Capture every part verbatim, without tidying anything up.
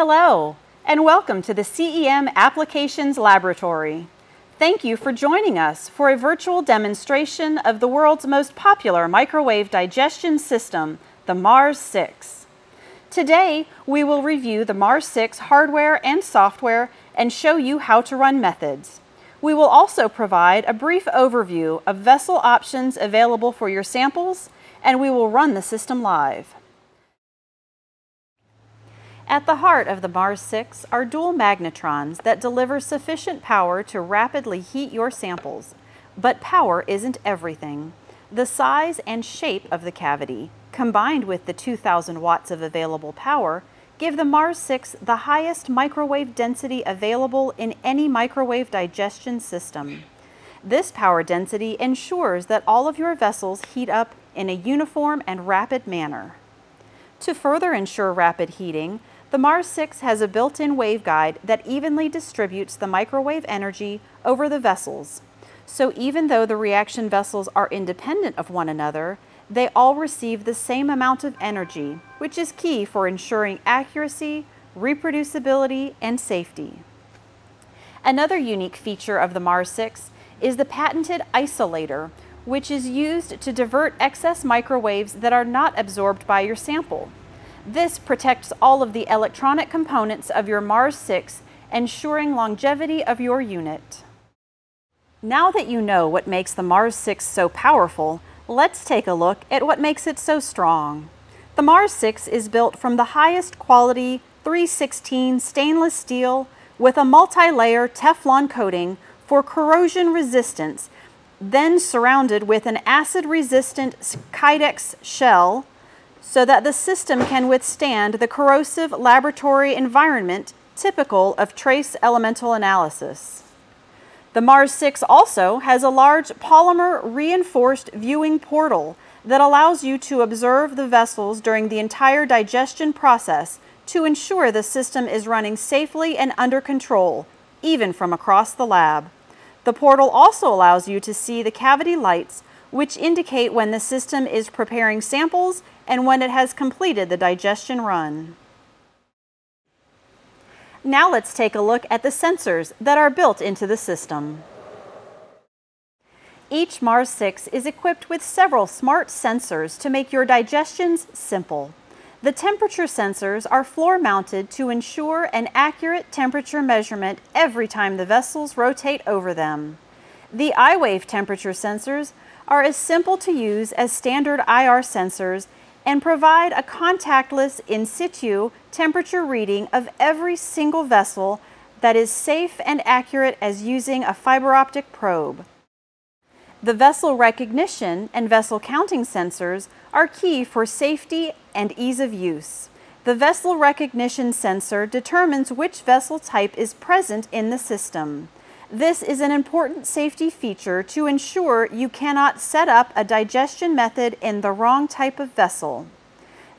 Hello, and welcome to the C E M Applications Laboratory. Thank you for joining us for a virtual demonstration of the world's most popular microwave digestion system, the MARS six. Today, we will review the MARS six hardware and software and show you how to run methods. We will also provide a brief overview of vessel options available for your samples, and we will run the system live. At the heart of the MARS six are dual magnetrons that deliver sufficient power to rapidly heat your samples. But power isn't everything. The size and shape of the cavity, combined with the two thousand watts of available power, give the MARS six the highest microwave density available in any microwave digestion system. This power density ensures that all of your vessels heat up in a uniform and rapid manner. To further ensure rapid heating, the MARS six has a built-in waveguide that evenly distributes the microwave energy over the vessels. So even though the reaction vessels are independent of one another, they all receive the same amount of energy, which is key for ensuring accuracy, reproducibility, and safety. Another unique feature of the MARS six is the patented isolator, which is used to divert excess microwaves that are not absorbed by your sample. This protects all of the electronic components of your MARS six, ensuring longevity of your unit. Now that you know what makes the MARS six so powerful, let's take a look at what makes it so strong. The MARS six is built from the highest quality three sixteen stainless steel with a multi-layer Teflon coating for corrosion resistance, then surrounded with an acid-resistant Kydex shell so that the system can withstand the corrosive laboratory environment typical of trace elemental analysis. The MARS six also has a large polymer-reinforced viewing portal that allows you to observe the vessels during the entire digestion process to ensure the system is running safely and under control, even from across the lab. The portal also allows you to see the cavity lights, which indicate when the system is preparing samples and when it has completed the digestion run. Now let's take a look at the sensors that are built into the system. Each MARS six is equipped with several smart sensors to make your digestions simple. The temperature sensors are floor-mounted to ensure an accurate temperature measurement every time the vessels rotate over them. The I-Wave temperature sensors are as simple to use as standard I R sensors and provide a contactless in situ temperature reading of every single vessel that is safe and accurate as using a fiber optic probe. The vessel recognition and vessel counting sensors are key for safety and ease of use. The vessel recognition sensor determines which vessel type is present in the system. This is an important safety feature to ensure you cannot set up a digestion method in the wrong type of vessel.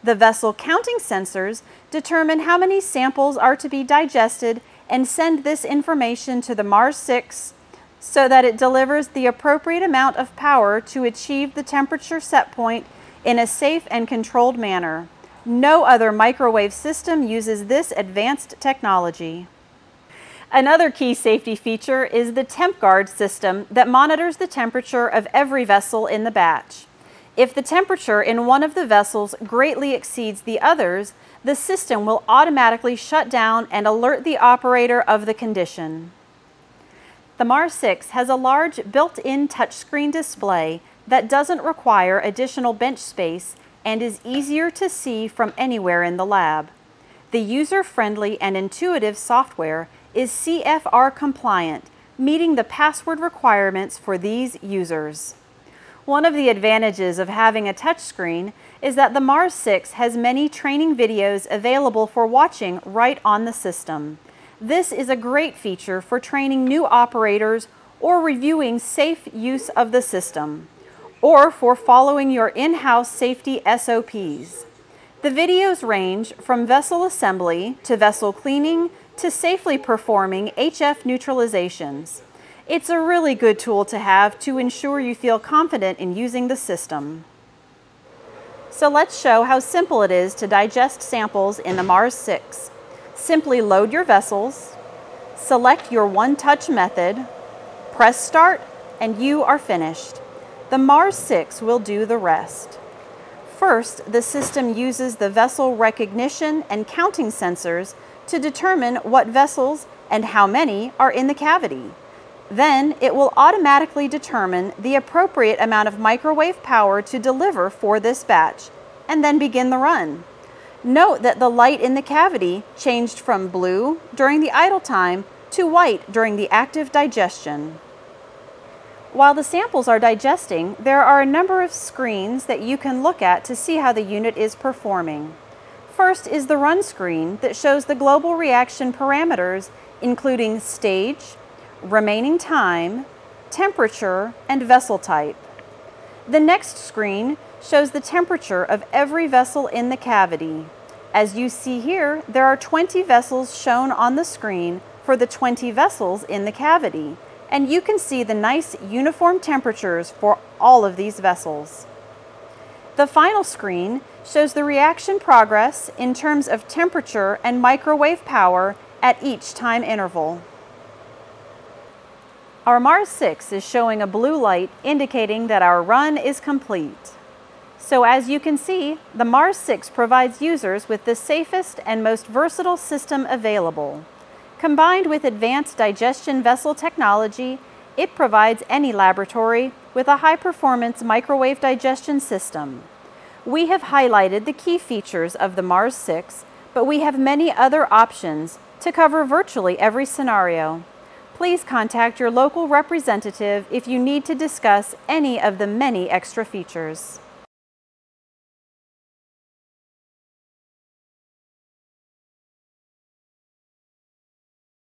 The vessel counting sensors determine how many samples are to be digested and send this information to the MARS six so that it delivers the appropriate amount of power to achieve the temperature set point in a safe and controlled manner. No other microwave system uses this advanced technology. Another key safety feature is the TempGuard system that monitors the temperature of every vessel in the batch. If the temperature in one of the vessels greatly exceeds the others, the system will automatically shut down and alert the operator of the condition. The MARS six has a large built-in touchscreen display that doesn't require additional bench space and is easier to see from anywhere in the lab. The user-friendly and intuitive software is C F R compliant, meeting the password requirements for these users. One of the advantages of having a touchscreen is that the MARS six has many training videos available for watching right on the system. This is a great feature for training new operators or reviewing safe use of the system, or for following your in-house safety S O Ps. The videos range from vessel assembly to vessel cleaning to safely performing H F neutralizations. It's a really good tool to have to ensure you feel confident in using the system. So let's show how simple it is to digest samples in the MARS six. Simply load your vessels, select your one-touch method, press start, and you are finished. The MARS six will do the rest. First, the system uses the vessel recognition and counting sensors to determine what vessels and how many are in the cavity. Then, it will automatically determine the appropriate amount of microwave power to deliver for this batch, and then begin the run. Note that the light in the cavity changed from blue during the idle time to white during the active digestion. While the samples are digesting, there are a number of screens that you can look at to see how the unit is performing. First is the run screen that shows the global reaction parameters, including stage, remaining time, temperature, and vessel type. The next screen shows the temperature of every vessel in the cavity. As you see here, there are twenty vessels shown on the screen for the twenty vessels in the cavity, and you can see the nice uniform temperatures for all of these vessels. The final screen shows the reaction progress in terms of temperature and microwave power at each time interval. Our MARS six is showing a blue light indicating that our run is complete. So as you can see, the MARS six provides users with the safest and most versatile system available. Combined with advanced digestion vessel technology, it provides any laboratory with a high-performance microwave digestion system. We have highlighted the key features of the MARS six, but we have many other options to cover virtually every scenario. Please contact your local representative if you need to discuss any of the many extra features.